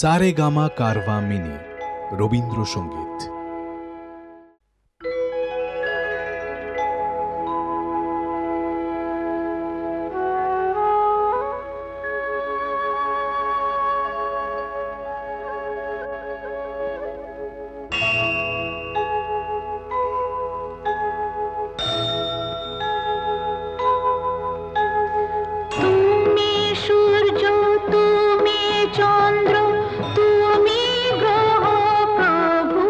Saregama Carvaan mini Rabindrasangeet. चंद्र तुम्हें ग्रह प्रभु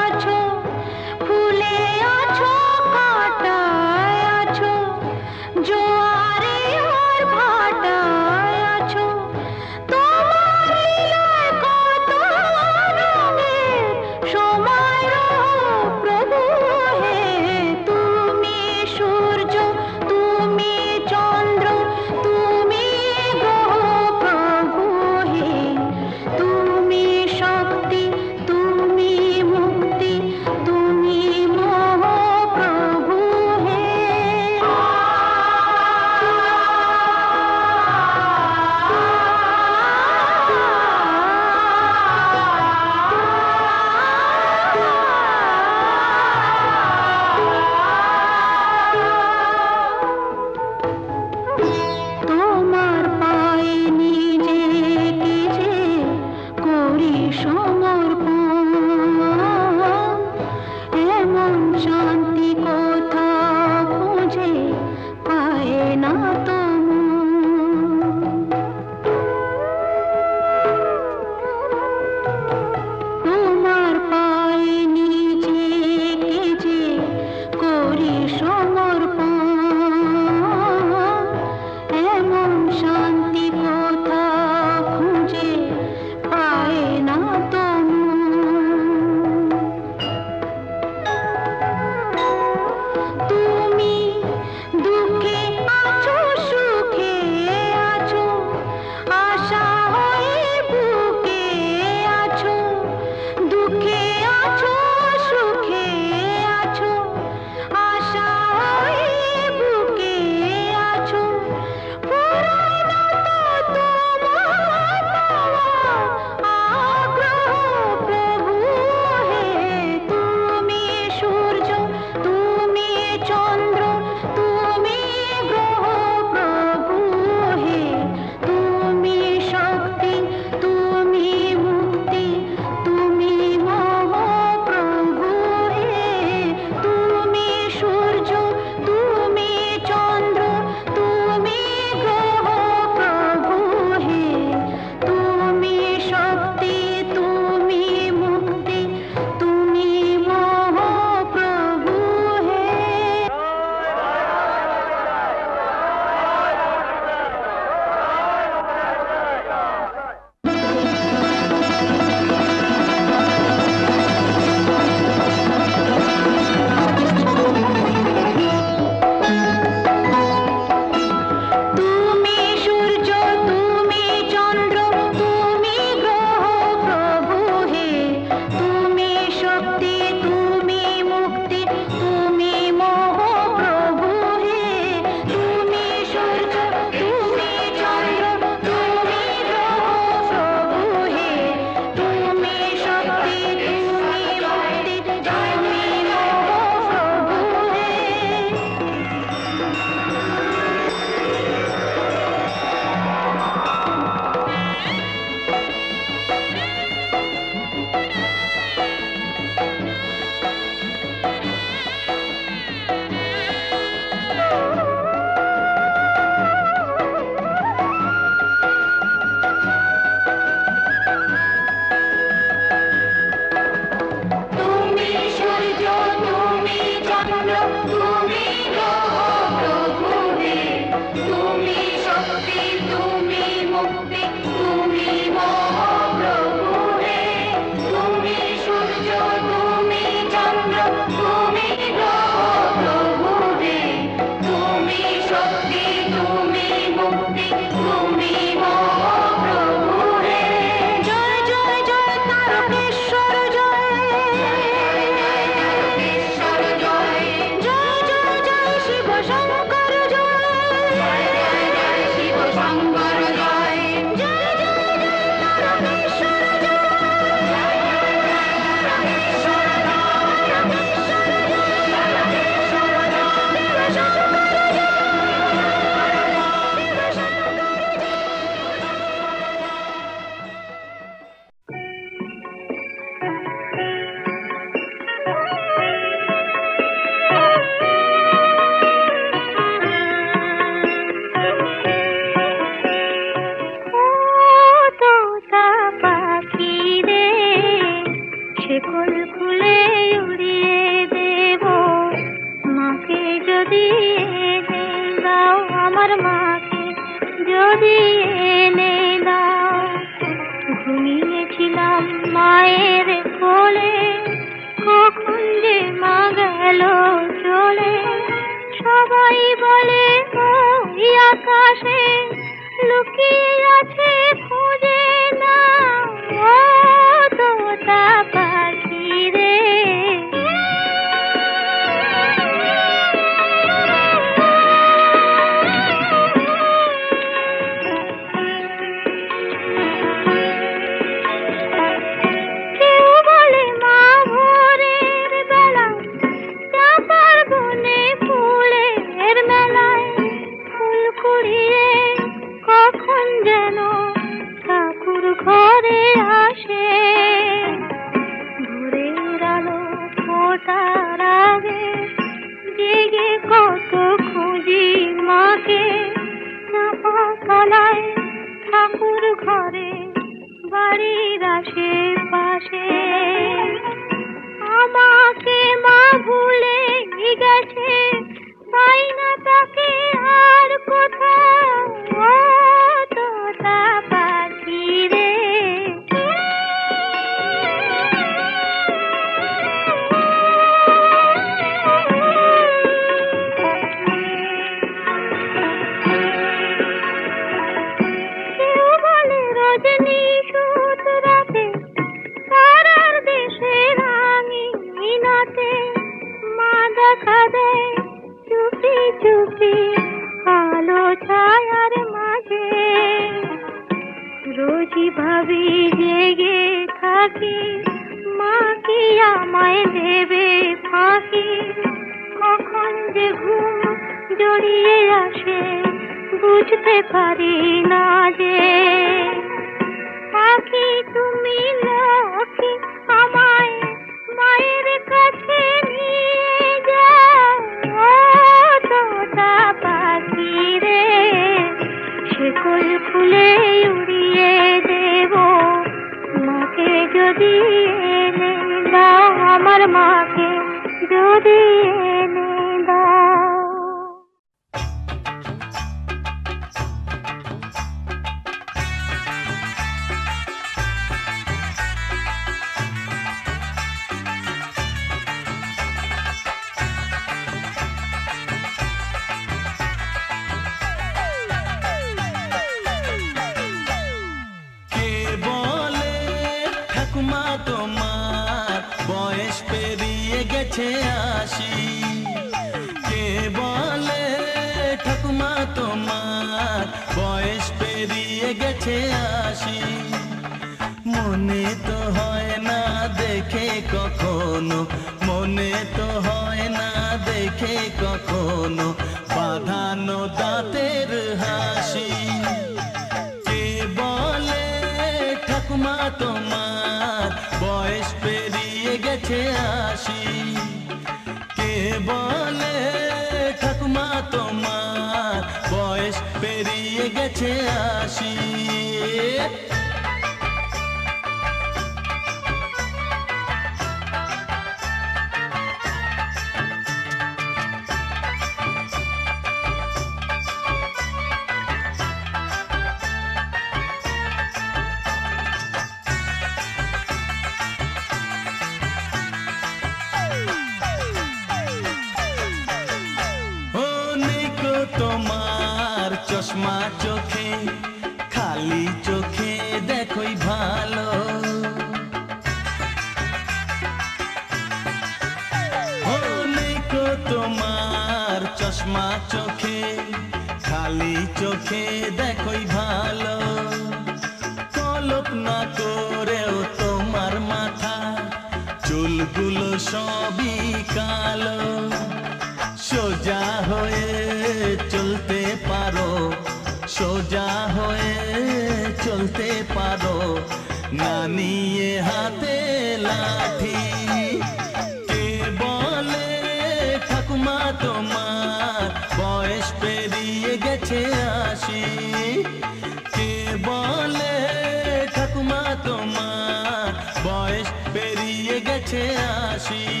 शशि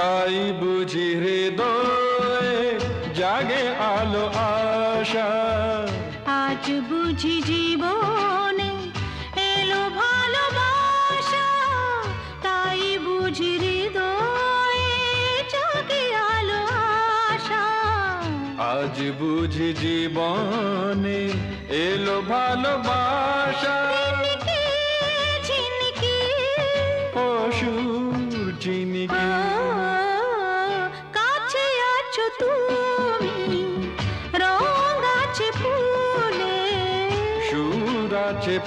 তাই বুঝি হৃদয়ে জাগে আলো আশা, আজ বুঝি জীবনে এলো ভালোবাসা, তাই বুঝি হৃদয়ে জাগে আলো আশা, আজ বুঝি জীবনে এলো ভালোবাসা।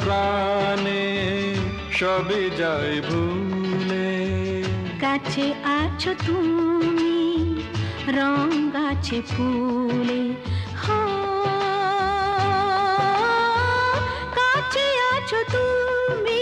প্রাণে সবে যায় ভুলে, কাছে আছো তুমি রং গাছে ফুলে, কাছে আছো তুমি।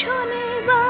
শোনে বা